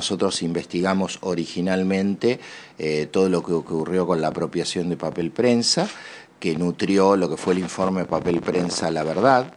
Nosotros investigamos originalmente todo lo que ocurrió con la apropiación de Papel Prensa, que nutrió lo que fue el informe Papel Prensa La Verdad,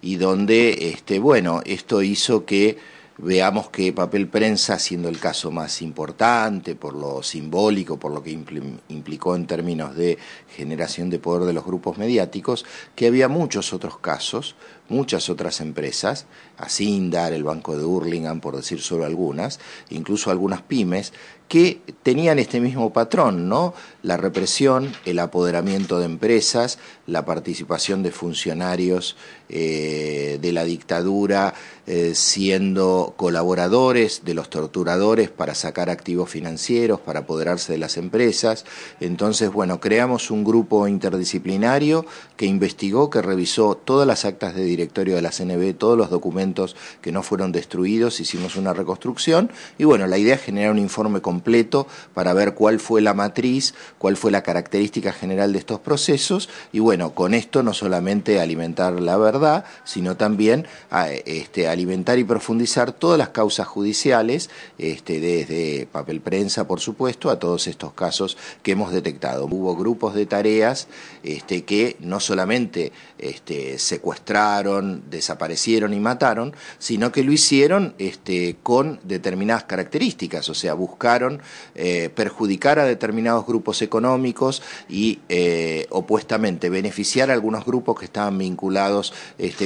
y donde, bueno, esto hizo que veamos que Papel Prensa, siendo el caso más importante por lo simbólico, por lo que implicó en términos de generación de poder de los grupos mediáticos, que había muchos otros casos, muchas otras empresas, Asindar, el Banco de Hurlingham, por decir solo algunas, incluso algunas pymes, que tenían este mismo patrón, ¿no? La represión, el apoderamiento de empresas, la participación de funcionarios de la dictadura, siendo colaboradores de los torturadores para sacar activos financieros, para apoderarse de las empresas. Entonces, bueno, creamos un grupo interdisciplinario que investigó, que revisó todas las actas de directorio de la CNB, todos los documentos que no fueron destruidos, hicimos una reconstrucción y, bueno, la idea es generar un informe completo para ver cuál fue la matriz, cuál fue la característica general de estos procesos y, bueno, con esto no solamente alimentar la verdad, sino también alimentar y profundizar todas las causas judiciales, desde Papel Prensa, por supuesto, a todos estos casos que hemos detectado. Hubo grupos de tareas que no solamente secuestraron, desaparecieron y mataron, sino que lo hicieron con determinadas características, o sea, buscaron perjudicar a determinados grupos económicos y opuestamente beneficiar a algunos grupos que estaban vinculados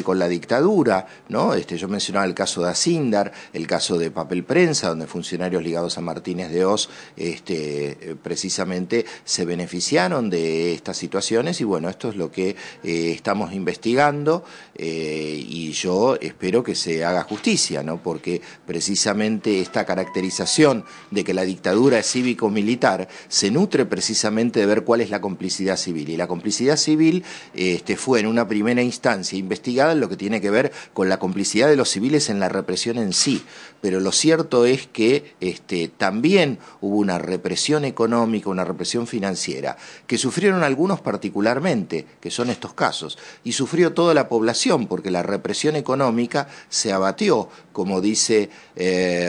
con la dictadura, ¿no? Yo mencionaba el caso de Asindar, el caso de Papel Prensa, donde funcionarios ligados a Martínez de Hoz precisamente se beneficiaron de estas situaciones y, bueno, esto es lo que estamos investigando y yo espero que se haga justicia, ¿no? Porque precisamente esta caracterización de que la dictadura es cívico-militar se nutre precisamente de ver cuál es la complicidad civil, y la complicidad civil fue en una primera instancia investigada en lo que tiene que ver con la complicidad de los civiles en la represión en sí, pero lo cierto es que también hubo una represión económica, una represión financiera, que sufrieron algunos particularmente, que son estos casos, y sufrió toda la población porque la represión económica se abatió, como dice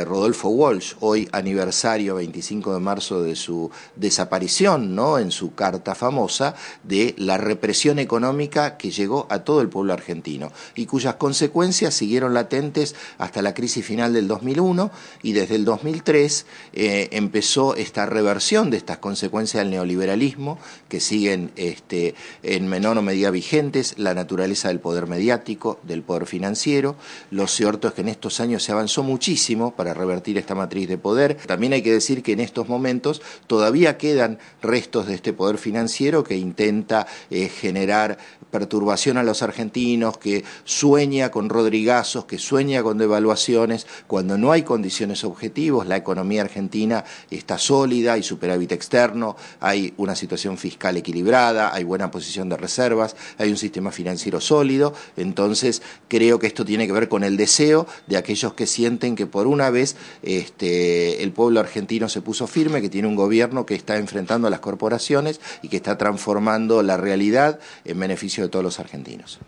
Rodolfo Walsh, hoy aniversario 25 de marzo de su desaparición, ¿no? En su carta famosa de la represión económica que llegó a todo el pueblo argentino y cuyas consecuencias siguieron latentes hasta la crisis final del 2001 y desde el 2003 empezó esta reversión de estas consecuencias del neoliberalismo que siguen en menor o medida vigentes, la naturaleza del poder mediático, del poder financiero. Lo cierto es que en estos años se avanzó muchísimo para revertir esta matriz de poder. También hay que decir que en estos momentos todavía quedan restos de este poder financiero que intenta generar perturbación a los argentinos, que sueña con rodrigazos, que sueña con devaluaciones, cuando no hay condiciones objetivas. La economía argentina está sólida, hay superávit externo, hay una situación fiscal equilibrada, hay buena posición de reservas, hay un sistema financiero sólido. Entonces creo que esto tiene que ver con el deseo de aquellos que sienten que por una vez el pueblo argentino se puso firme, que tiene un gobierno que está enfrentando a las corporaciones y que está transformando la realidad en beneficio de todos los argentinos.